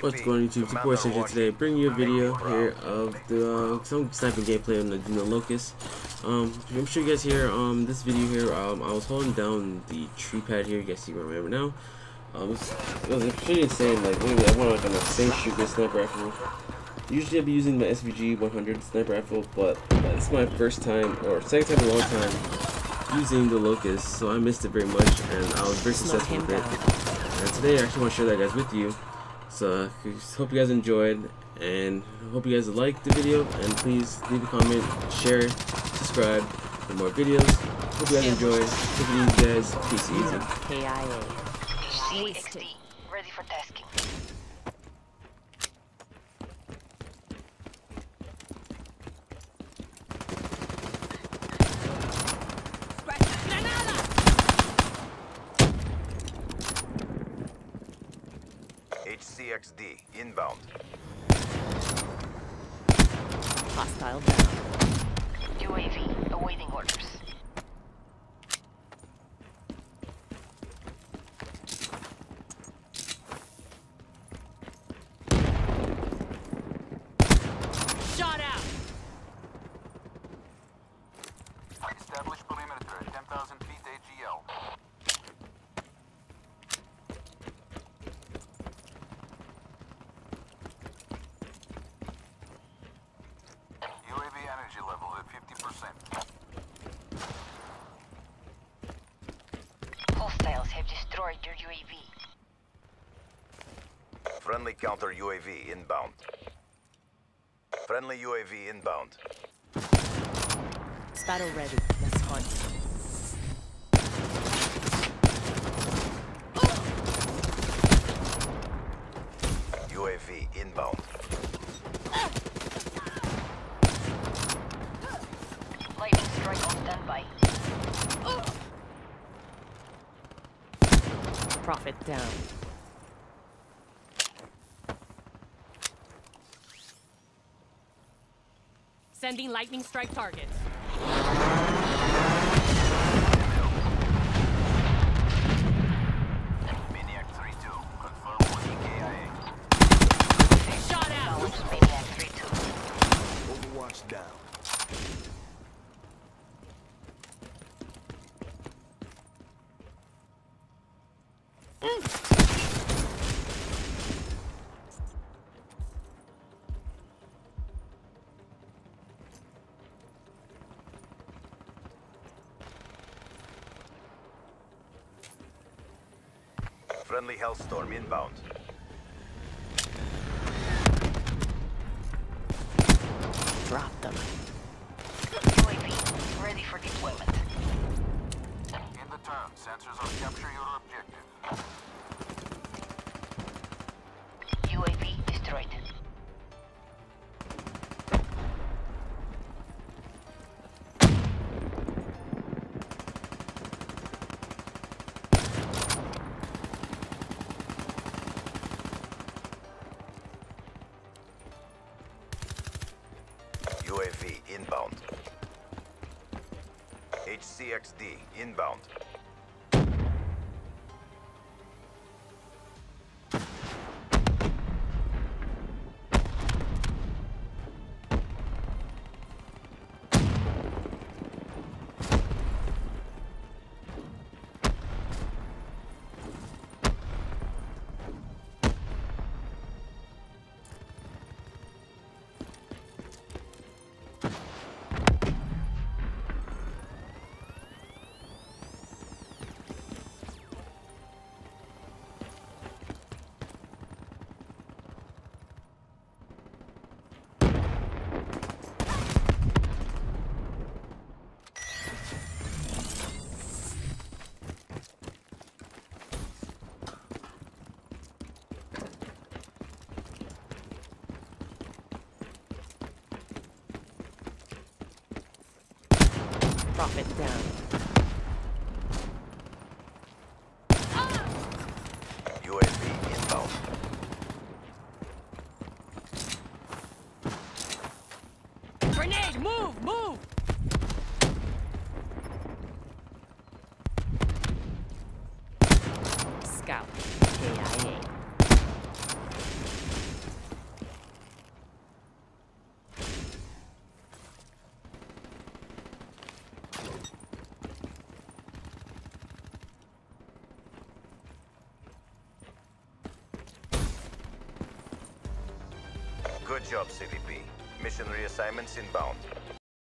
What's going on YouTube, it's your boy CXD today, bringing you a video here of the some sniping gameplay on the Locus. I'm sure you guys hear this video here. I was holding down the tree pad here, you guys see where I am right now. It was pretty insane, like maybe I want to kind of safe shoot this sniper rifle. Usually I'd be using my SVG-100 sniper rifle, but this is my first time, or second time in a long time, using the Locus, so I missed it very much and I was very successful with it. And today I actually want to share that guys with you. So hope you guys enjoyed, and hope you guys liked the video, and please leave a comment, share, subscribe for more videos. Hope you guys enjoy. Hope you guys peace easy. CXD, ready for tasking. HCXD inbound. Hostile down. UAV awaiting orders. Shot out. Establish perimeter. 10,000 feet AGL. Have destroyed your UAV. Friendly counter UAV inbound. Friendly UAV inbound. Battle ready. Let's hunt. UAV inbound. Lightning strike on standby. Profit down. Sending lightning strike targets. Maniac 3-2, confirm warning KIA. Shot out. Maniac 3-2. Overwatch down. Friendly Hellstorm inbound. Drop them. UAV ready for deployment. In the turn, sensors will capture your objective. UAV destroyed. UAV inbound. HCXD inbound. Drop it down. UAV inbound. Grenade, move! Scout, KIA. Good job, CVP. Mission reassignments inbound.